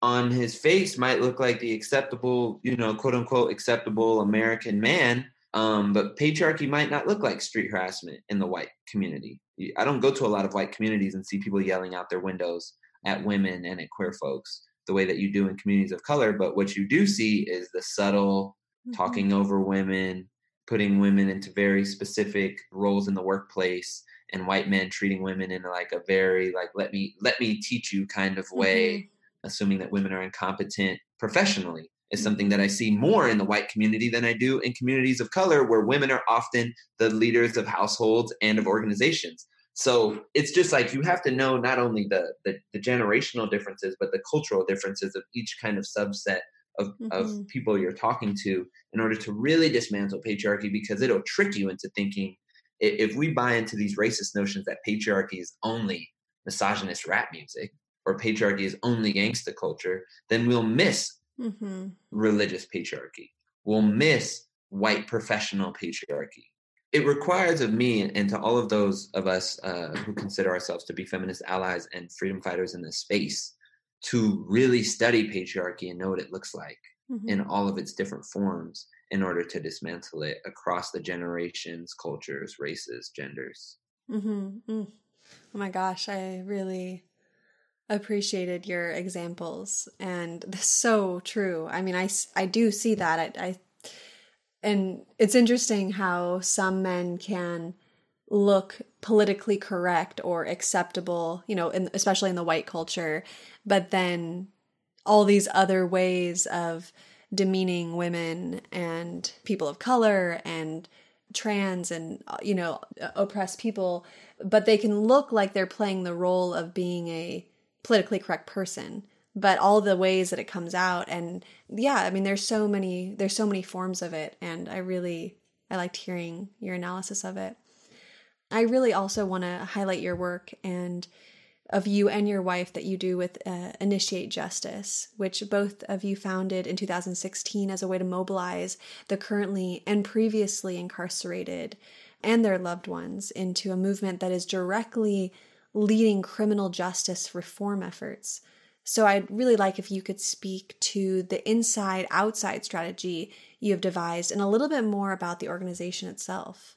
on his face might look like the acceptable, you know, quote unquote, acceptable American man. Um, but patriarchy might not look like street harassment in the white community. I don't go to a lot of white communities and see people yelling out their windows at women and at queer folks the way that you do in communities of color. But what you do see is the subtle mm-hmm. talking over women, putting women into very specific roles in the workplace, and white men treating women in like a very like, let me, let me teach you kind of way, mm-hmm. assuming that women are incompetent professionally is mm-hmm. something that I see more in the white community than I do in communities of color, where women are often the leaders of households and of organizations. So it's just like you have to know not only the, the, the generational differences, but the cultural differences of each kind of subset of, mm-hmm. of people you're talking to in order to really dismantle patriarchy, because it'll trick you into thinking, if we buy into these racist notions that patriarchy is only misogynist rap music, or patriarchy is only gangsta culture, then we'll miss mm-hmm. religious patriarchy. We'll miss white professional patriarchy. It requires of me and to all of those of us uh, who consider ourselves to be feminist allies and freedom fighters in this space to really study patriarchy and know what it looks like mm-hmm. in all of its different forms in order to dismantle it across the generations, cultures, races, genders. Mm-hmm. Mm. Oh my gosh, I really appreciated your examples. And that's so true. I mean, I, I do see that. I, I And it's interesting how some men can look politically correct or acceptable, you know, in, especially in the white culture, but then all these other ways of demeaning women and people of color and trans and, you know, oppressed people, but they can look like they're playing the role of being a politically correct person. But all the ways that it comes out and yeah, I mean, there's so many, there's so many forms of it. And I really, I liked hearing your analysis of it. I really also want to highlight your work and of you and your wife that you do with uh, Initiate Justice, which both of you founded in two thousand sixteen as a way to mobilize the currently and previously incarcerated and their loved ones into a movement that is directly leading criminal justice reform efforts. So I'd really like if you could speak to the inside-outside strategy you have devised and a little bit more about the organization itself.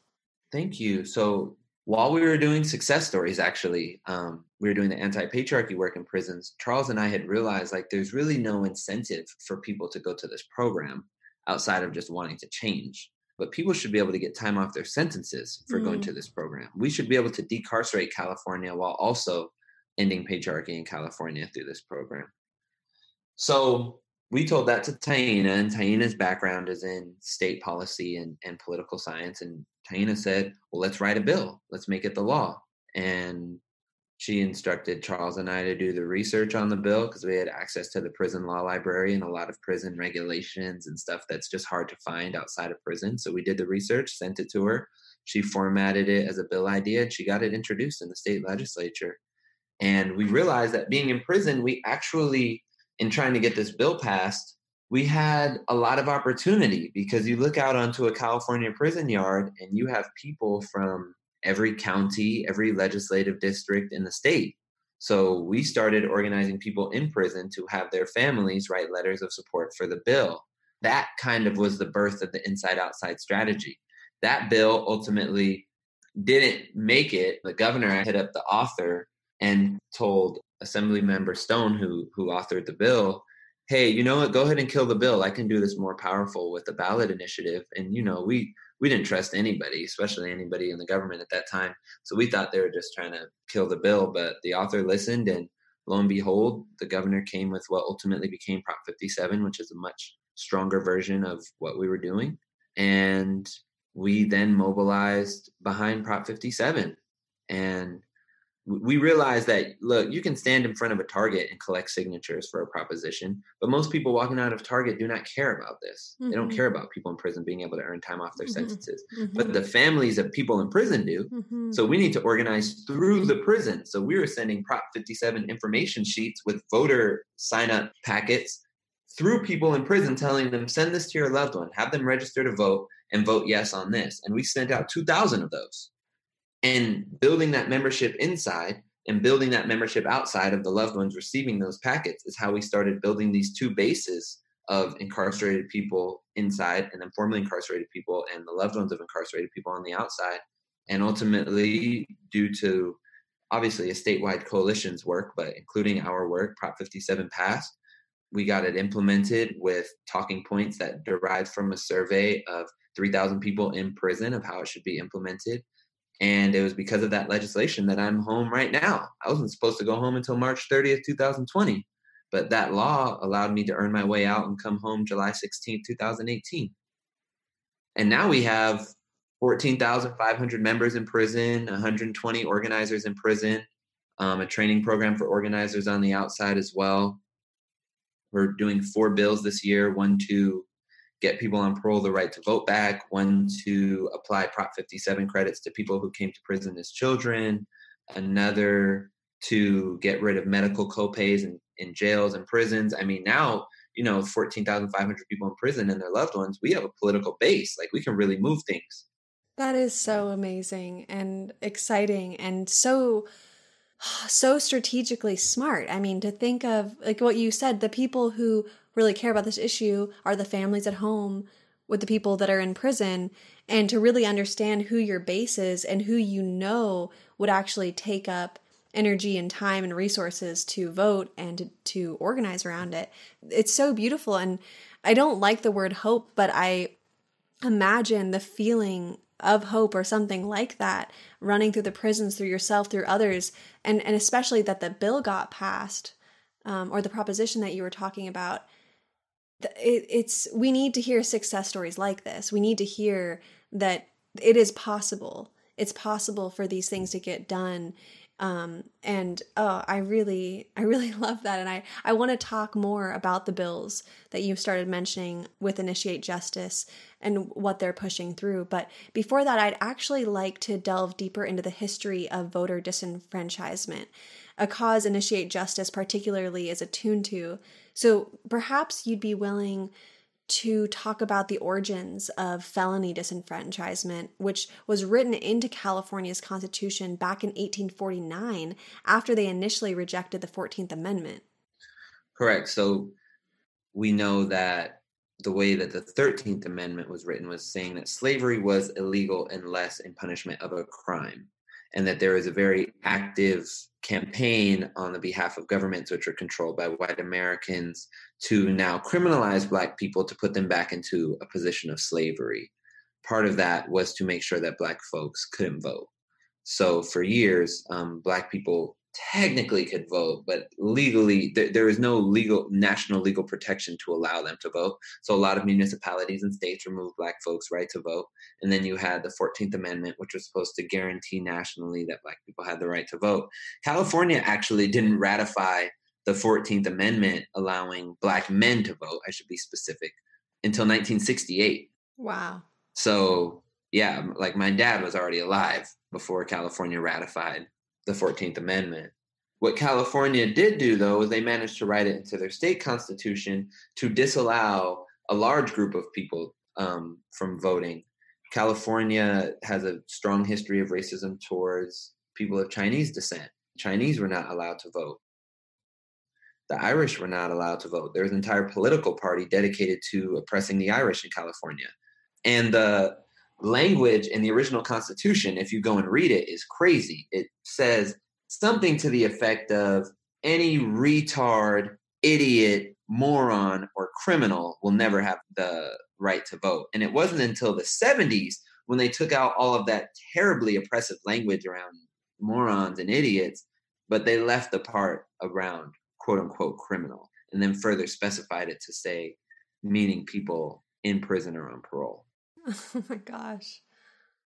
Thank you. So while we were doing Success Stories, actually, um, we were doing the anti-patriarchy work in prisons, Charles and I had realized, like, there's really no incentive for people to go to this program outside of just wanting to change. But people should be able to get time off their sentences for mm. going to this program. We should be able to decarcerate California while also ending patriarchy in California through this program. So we told that to Taina, and Taina's background is in state policy and, and political science. And Taina said, well, let's write a bill. Let's make it the law. And she instructed Charles and I to do the research on the bill because we had access to the prison law library and a lot of prison regulations and stuff that's just hard to find outside of prison. So we did the research, sent it to her. She formatted it as a bill idea, and she got it introduced in the state legislature. And we realized that being in prison, we actually, in trying to get this bill passed, we had a lot of opportunity because you look out onto a California prison yard and you have people from every county, every legislative district in the state. So we started organizing people in prison to have their families write letters of support for the bill. That kind of was the birth of the inside-outside strategy. That bill ultimately didn't make it. The governor hit up the author and told Assemblymember Stone, who who authored the bill, hey, you know what, go ahead and kill the bill. I can do this more powerful with the ballot initiative. And, you know, we, we didn't trust anybody, especially anybody in the government at that time. So we thought they were just trying to kill the bill. But the author listened, and lo and behold, the governor came with what ultimately became Prop fifty-seven, which is a much stronger version of what we were doing. And we then mobilized behind Prop fifty-seven. And we realized that, look, you can stand in front of a Target and collect signatures for a proposition, but most people walking out of Target do not care about this. Mm-hmm. They don't care about people in prison being able to earn time off their mm-hmm. sentences, mm-hmm. but the families of people in prison do. Mm-hmm. So we need to organize through the prison. So we were sending Prop fifty-seven information sheets with voter sign-up packets through people in prison, telling them, send this to your loved one, have them register to vote and vote yes on this. And we sent out two thousand of those. And building that membership inside and building that membership outside of the loved ones receiving those packets is how we started building these two bases of incarcerated people inside and then formerly incarcerated people and the loved ones of incarcerated people on the outside. And ultimately, due to obviously a statewide coalition's work, but including our work, Prop fifty-seven passed. We got it implemented with talking points that derived from a survey of three thousand people in prison of how it should be implemented. And it was because of that legislation that I'm home right now. I wasn't supposed to go home until March thirtieth, two thousand twenty. But that law allowed me to earn my way out and come home July sixteenth, two thousand eighteen. And now we have fourteen thousand five hundred members in prison, one hundred twenty organizers in prison, um, a training program for organizers on the outside as well. We're doing four bills this year, one, two, get people on parole the right to vote back, one to apply Prop fifty-seven credits to people who came to prison as children, another to get rid of medical copays in, in jails and prisons. I mean, now, you know, fourteen thousand five hundred people in prison and their loved ones, we have a political base. Like, we can really move things. That is so amazing and exciting and so, so strategically smart. I mean, to think of, like what you said, the people who really care about this issue are the families at home with the people that are in prison, and to really understand who your base is and who you know would actually take up energy and time and resources to vote and to, to organize around it. It's so beautiful. And I don't like the word hope, but I imagine the feeling of hope or something like that running through the prisons, through yourself, through others, and, and especially that the bill got passed, um, or the proposition that you were talking about. It, it's, we need to hear success stories like this. We need to hear that it is possible. It's possible for these things to get done. Um, and, oh, I really, I really love that. And I, I want to talk more about the bills that you've started mentioning with Initiate Justice and what they're pushing through. But before that, I'd actually like to delve deeper into the history of voter disenfranchisement, a cause Initiate Justice particularly is attuned to. So perhaps you'd be willing to talk about the origins of felony disenfranchisement, which was written into California's Constitution back in eighteen forty-nine, after they initially rejected the fourteenth Amendment. Correct. So we know that the way that the thirteenth Amendment was written was saying that slavery was illegal unless in punishment of a crime, and that there is a very active campaign on the behalf of governments which are controlled by white Americans to now criminalize Black people to put them back into a position of slavery. Part of that was to make sure that Black folks couldn't vote. So for years, um, Black people technically could vote, but legally, th- there is no legal national legal protection to allow them to vote. So a lot of municipalities and states removed Black folks' right to vote. And then you had the fourteenth Amendment, which was supposed to guarantee nationally that Black people had the right to vote. California actually didn't ratify the fourteenth Amendment allowing Black men to vote, I should be specific, until nineteen sixty-eight. Wow. So yeah, like my dad was already alive before California ratified the fourteenth Amendment. What California did do, though, is they managed to write it into their state constitution to disallow a large group of people um, from voting. California has a strong history of racism towards people of Chinese descent. Chinese were not allowed to vote. The Irish were not allowed to vote. There was an entire political party dedicated to oppressing the Irish in California. And the language in the original Constitution, if you go and read it, is crazy. It says something to the effect of any retard, idiot, moron, or criminal will never have the right to vote. And it wasn't until the seventies when they took out all of that terribly oppressive language around morons and idiots, but they left the part around quote unquote criminal and then further specified it to say meaning people in prison or on parole. Oh my gosh.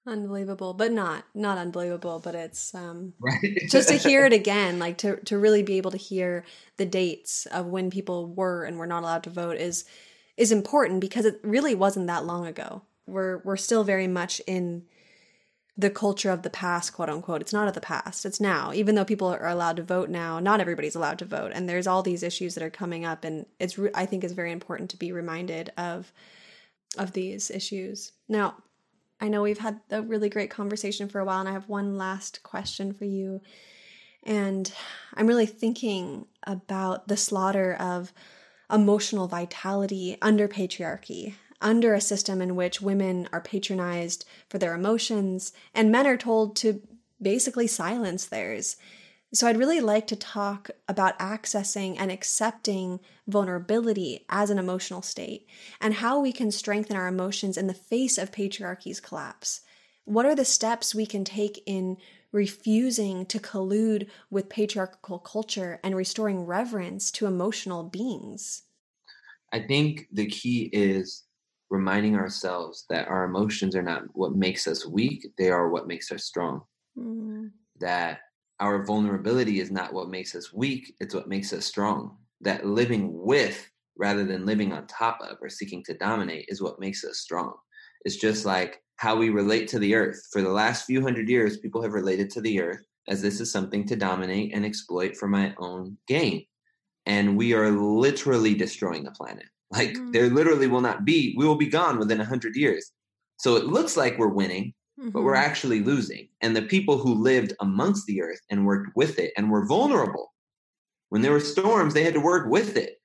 Unbelievable, but not, not unbelievable, but it's um, right. Just to hear it again, like to, to really be able to hear the dates of when people were and were not allowed to vote is, is important because it really wasn't that long ago. We're, we're still very much in the culture of the past, quote unquote. It's not of the past, it's now, even though people are allowed to vote now, not everybody's allowed to vote. And there's all these issues that are coming up. And it's, I think it's very important to be reminded of of these issues. Now, I know we've had a really great conversation for a while, and I have one last question for you. And I'm really thinking about the slaughter of emotional vitality under patriarchy, under a system in which women are patronized for their emotions and men are told to basically silence theirs. So I'd really like to talk about accessing and accepting vulnerability as an emotional state and how we can strengthen our emotions in the face of patriarchy's collapse. What are the steps we can take in refusing to collude with patriarchal culture and restoring reverence to emotional beings? I think the key is reminding ourselves that our emotions are not what makes us weak. They are what makes us strong. Mm-hmm. That our vulnerability is not what makes us weak, it's what makes us strong. That living with rather than living on top of or seeking to dominate is what makes us strong. It's just like how we relate to the earth. For the last few hundred years, people have related to the earth as this is something to dominate and exploit for my own gain. And we are literally destroying the planet. Like mm. there literally will not be, we will be gone within one hundred years. So it looks like we're winning, mm-hmm. but we're actually losing. And the people who lived amongst the earth and worked with it and were vulnerable. When there were storms, they had to work with it,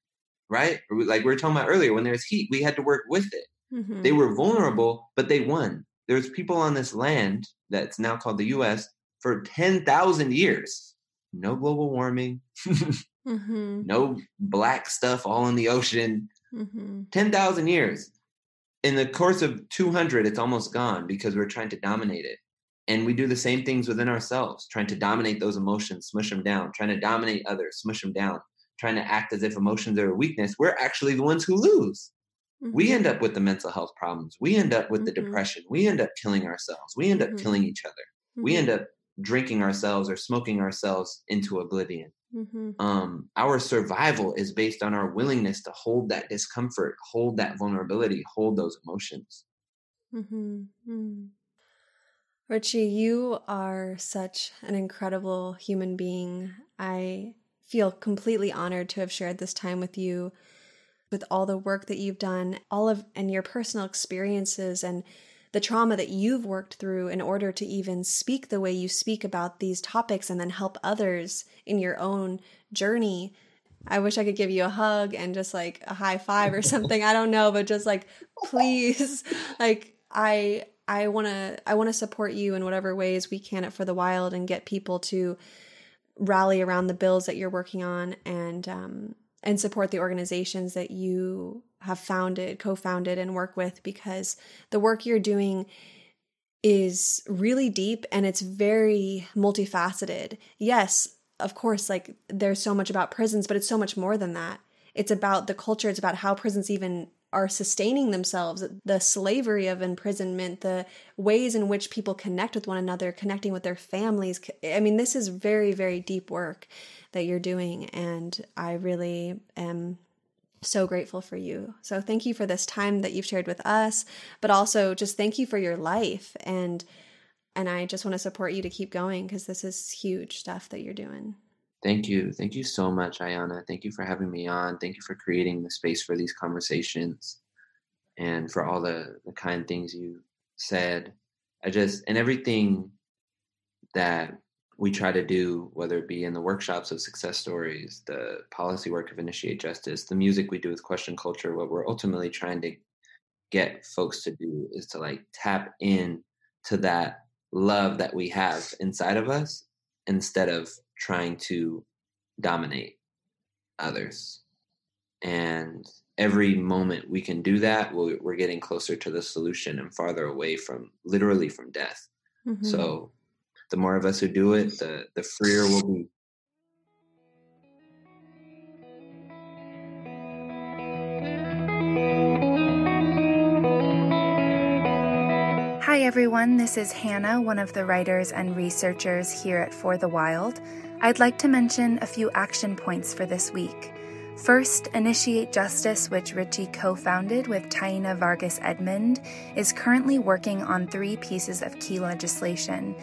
right? Like we were talking about earlier, when there was heat, we had to work with it. Mm-hmm. They were vulnerable, but they won. There's people on this land that's now called the U S for ten thousand years. No global warming, mm-hmm. no black stuff all in the ocean. Mm-hmm. ten thousand years. In the course of two hundred, it's almost gone because we're trying to dominate it. And we do the same things within ourselves, trying to dominate those emotions, smush them down, trying to dominate others, smush them down, trying to act as if emotions are a weakness. We're actually the ones who lose. Mm-hmm. We end up with the mental health problems. We end up with mm-hmm. the depression. We end up killing ourselves. We end mm-hmm. up killing each other. Mm-hmm. We end up drinking ourselves or smoking ourselves into oblivion. Mm-hmm. Um, our survival is based on our willingness to hold that discomfort, hold that vulnerability, hold those emotions. Mm-hmm. Mm-hmm. Richie, you are such an incredible human being. I feel completely honored to have shared this time with you, with all the work that you've done, all of and your personal experiences and the trauma that you've worked through in order to even speak the way you speak about these topics and then help others in your own journey. I wish I could give you a hug and just like a high five or something. I don't know, but just like, please, like I... I want to I want to support you in whatever ways we can at For the Wild and get people to rally around the bills that you're working on and um, and support the organizations that you have founded, co-founded and work with, because the work you're doing is really deep and it's very multifaceted. Yes, of course, like there's so much about prisons, but it's so much more than that. It's about the culture. It's about how prisons even are sustaining themselves, the slavery of imprisonment, the ways in which people connect with one another, connecting with their families. I mean, this is very, very deep work that you're doing. And I really am so grateful for you. So thank you for this time that you've shared with us, but also just thank you for your life. And, and I just want to support you to keep going because this is huge stuff that you're doing. Thank you. Thank you so much, Ayana. Thank you for having me on. Thank you for creating the space for these conversations and for all the, the kind things you said. I just, and everything that we try to do, whether it be in the workshops of Success Stories, the policy work of Initiate Justice, the music we do with Question Culture, what we're ultimately trying to get folks to do is to like tap in to that love that we have inside of us instead of trying to dominate others. And every moment we can do that, we're getting closer to the solution and farther away from literally from death. Mm-hmm. So the more of us who do it, the, the freer we'll be. Hi everyone, this is Hannah, one of the writers and researchers here at For the Wild. I'd like to mention a few action points for this week. First, Initiate Justice, which Richie co-founded with Taina Vargas-Edmond, is currently working on three pieces of key legislation: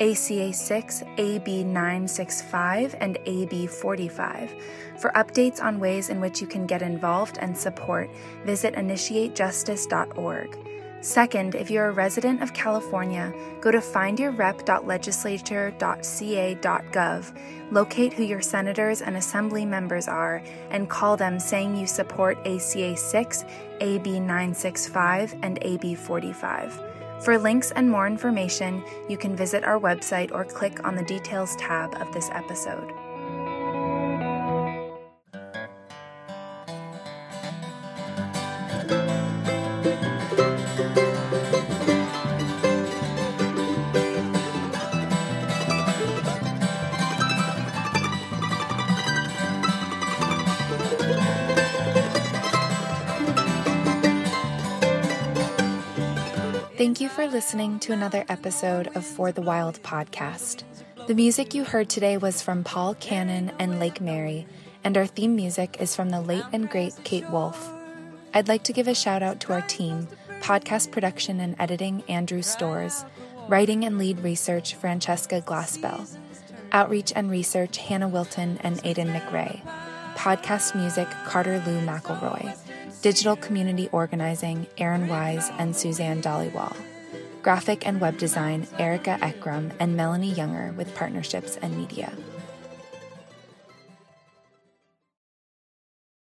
A C A six, A B nine sixty-five, and A B forty-five. For updates on ways in which you can get involved and support, visit initiate justice dot org. Second, if you're a resident of California, go to find your rep dot legislature dot c a dot gov, locate who your senators and assembly members are, and call them saying you support A C A six, A B nine sixty-five, and A B forty-five. For links and more information, you can visit our website or click on the details tab of this episode. Thank you for listening to another episode of For the Wild podcast. The music you heard today was from Paul Cannon and Lake Mary, and our theme music is from the late and great Kate Wolfe. I'd like to give a shout out to our team, podcast production and editing Andrew Storrs, writing and lead research Francesca Glasspell. Outreach and research, Hannah Wilton and Aidan McRae. Podcast music, Carter Lou McElroy. Digital community organizing, Erin Wise and Suzanne Dollywall. Graphic and web design, Erica Ekram and Melanie Younger with partnerships and media.